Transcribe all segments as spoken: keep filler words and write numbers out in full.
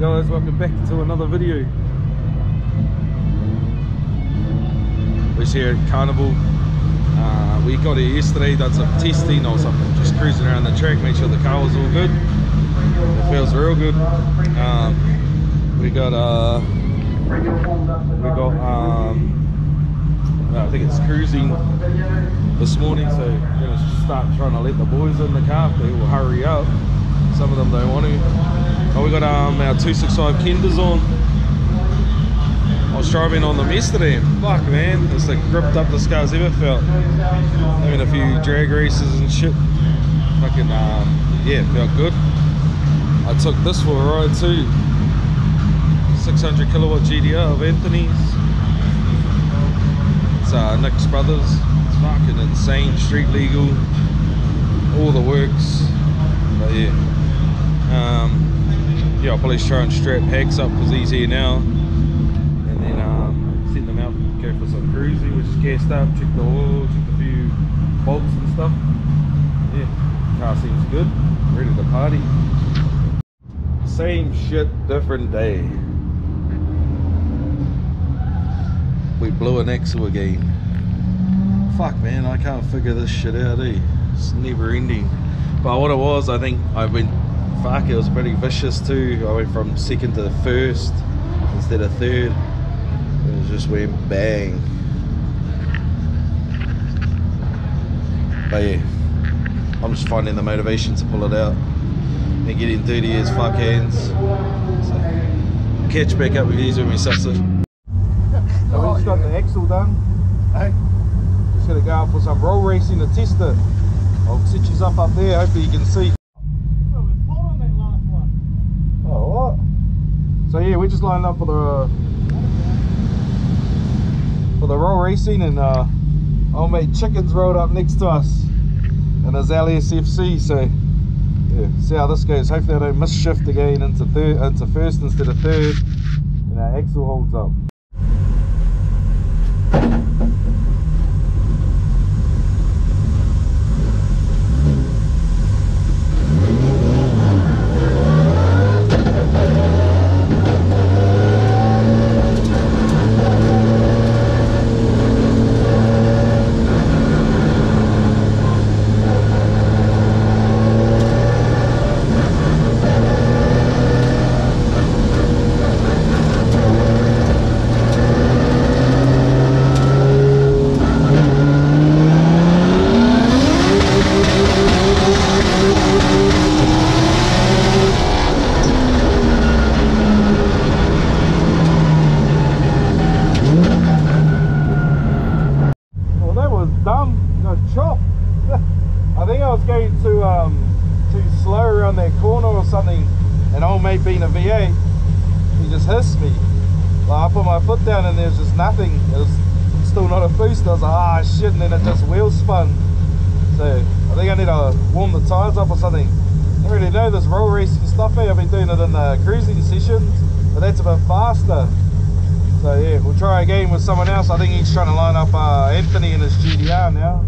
Guys, welcome back to another video. We're here at Carnival. Uh, we got here yesterday, done some testing or something, just cruising around the track, make sure the car was all good. It feels real good. Um, we got uh, we got um, I think it's cruising this morning, so we're gonna start trying to let the boys in the car. They will hurry up. Some of them don't want to. Oh, we got um, our two sixty-five Kendas on. I was driving on them yesterday and fuck man, it's the gripped up this car's ever felt. Having a few drag races and shit. Fucking, um, yeah, felt good. I took this for a ride too. six hundred kilowatt G T R of Anthony's. It's uh, Nick's Brothers. It's fucking insane, street legal. All the works. But yeah. Um, Yeah, I'll probably try and strap hacks up because he's here now. And then um, send them out and go for some cruising, which is gassed up, check the oil, check a few bolts and stuff. Yeah, car seems good, ready to party. Same shit, different day. We blew an axle again. Fuck man, I can't figure this shit out, eh? It's never ending. But what it was, I think I went fuck, it was pretty vicious too. I went from second to first instead of third. It just went bang. But yeah, I'm just finding the motivation to pull it out and getting dirty as fuck hands. So, catch back up with these when we suss it. So we just got the axle done. Hey, just gonna go out for some roll racing to test it. I'll set you up up there, hopefully you can see. So yeah, we're just lining up for the for the roll racing, and uh, old mate Chicken's rolled up next to us and his L S F C. So yeah, see how this goes. Hopefully I don't miss shift again into third, into first instead of third, and our axle holds up. Nothing, it was still not a boost. I was like, ah shit, and then it just wheel spun. So I think I need to warm the tires up or something. I don't really know this roll racing stuff here. I've been doing it in the cruising sessions, but that's a bit faster. So yeah, we'll try again with someone else. I think he's trying to line up uh, Anthony in his G T R now.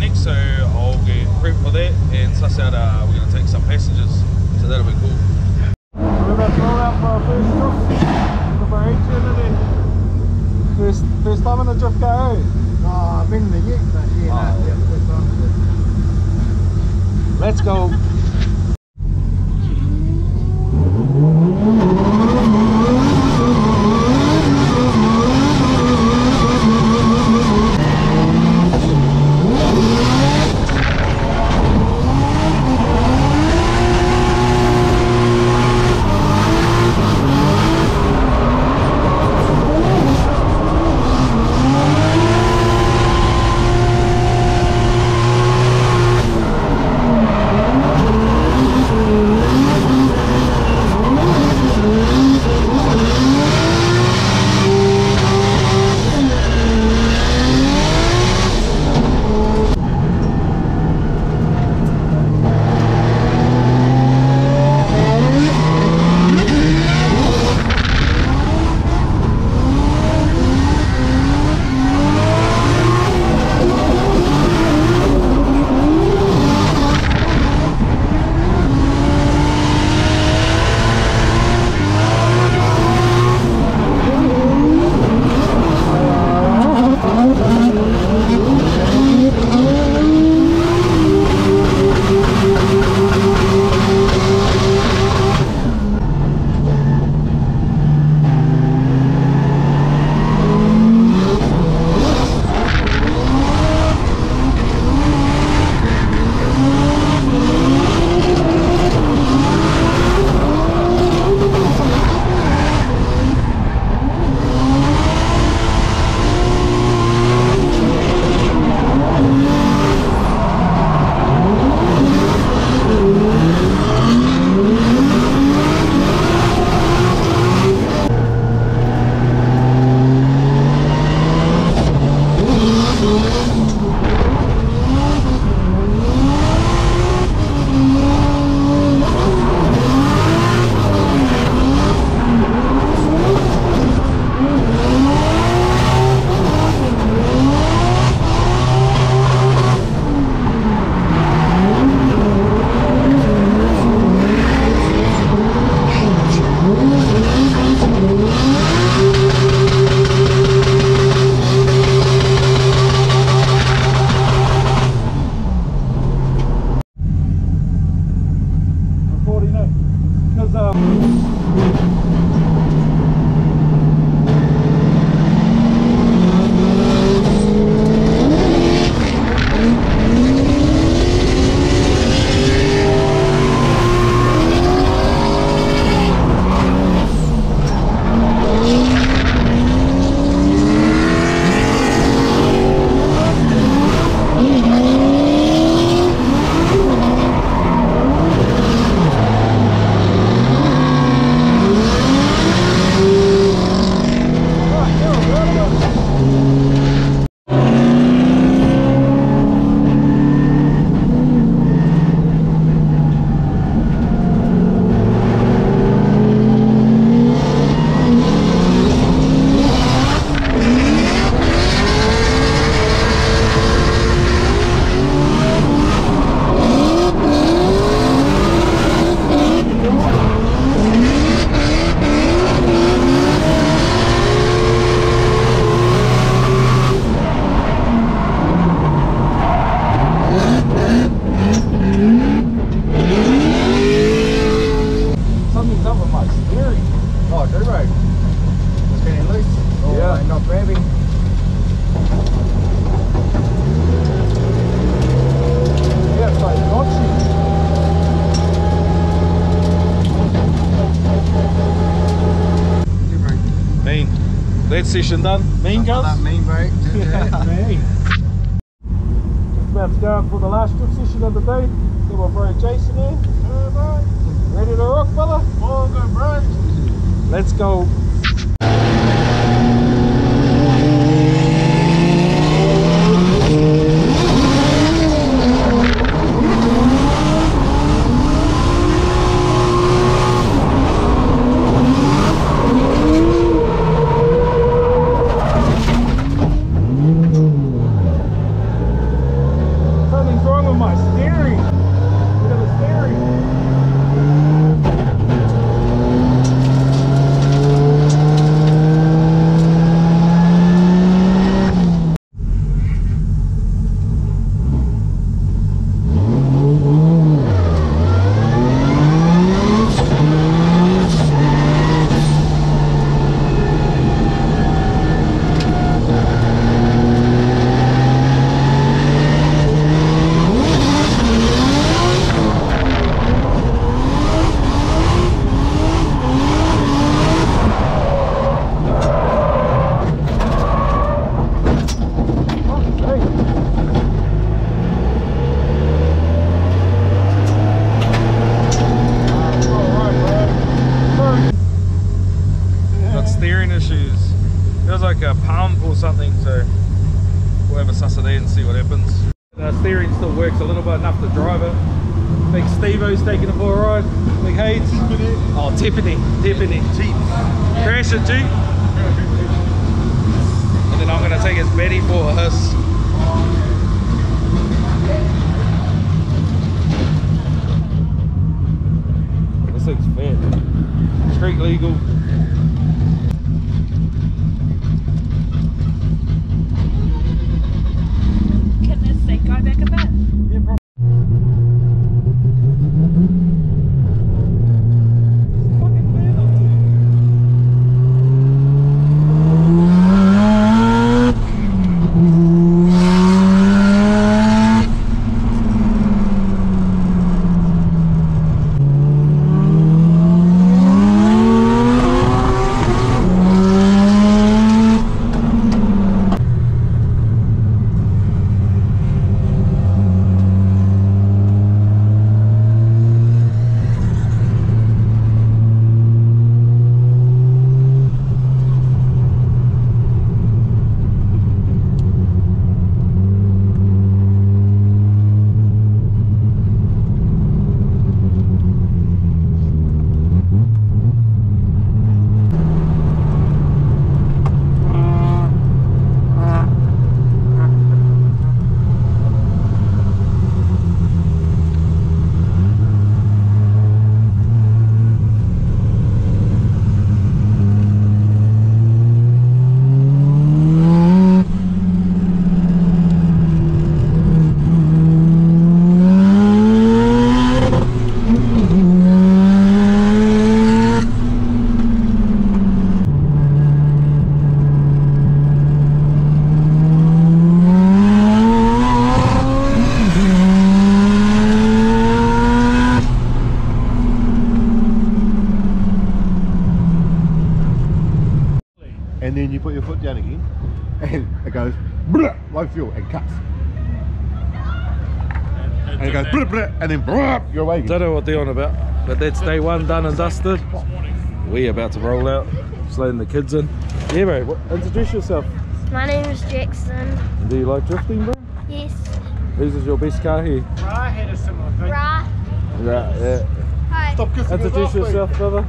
Next, so I'll get prepped for that and suss out. Uh, we're going to take some passengers, so that'll be cool. We're about to roll out for our first drift with our engine in it. First, first time in the drift car, eh? No, I've been there yet, but yeah, oh, no, yeah, first time. Let's go. break session done. Mean guys? That mean break. Just about to go on for the last strip session of the day. Got my bro Jason here. Hey, bro. Ready to rock, fella? All good, bro. Let's go. Stevo's taking him for a ride. Big Hades. Oh, Tiffany. Tiffany. Jeep. Crash a Jeep. And then I'm going to take his Betty for a hiss. This thing's fat. Street legal. Can this thing go back a bit? Yeah, probably. And then you put your foot down again, and it goes blah, low fuel, and cuts. And, and, and it goes blah, blah, and then blah, you're away again. Don't know what they're on about, but that's day one done and dusted. We're about to roll out, just letting the kids in. Yeah, bro, introduce yourself. My name is Jackson. Do you like drifting, bro? Yes. Whose is your best car here? Ra had a similar thing. Ra. Ra, yeah. Hi. Stop kissing introduce yourself, me. brother.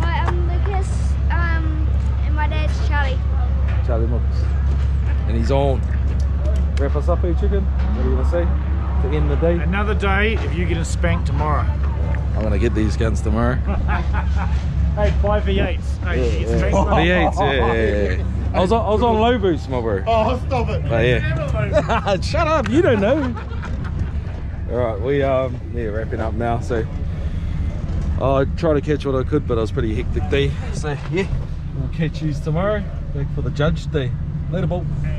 Hi, I'm Lucas. My dad's Charlie. Charlie Mox. And he's on. Wrap us up here, chicken. What do you want to say? To end the day. Another day if you get a spank tomorrow. I'm going to get these guns tomorrow. Hey, five V eights. Oh, yeah, yeah. V eights, yeah, yeah, yeah. I was on, I was on low boost, my bro. Oh, stop it. But, yeah. Shut up, you don't know. Alright, we um, yeah, wrapping up now. So I tried to catch what I could, but it was pretty hectic day. So, yeah. We'll catch you tomorrow, back for the judge day. Later, ball.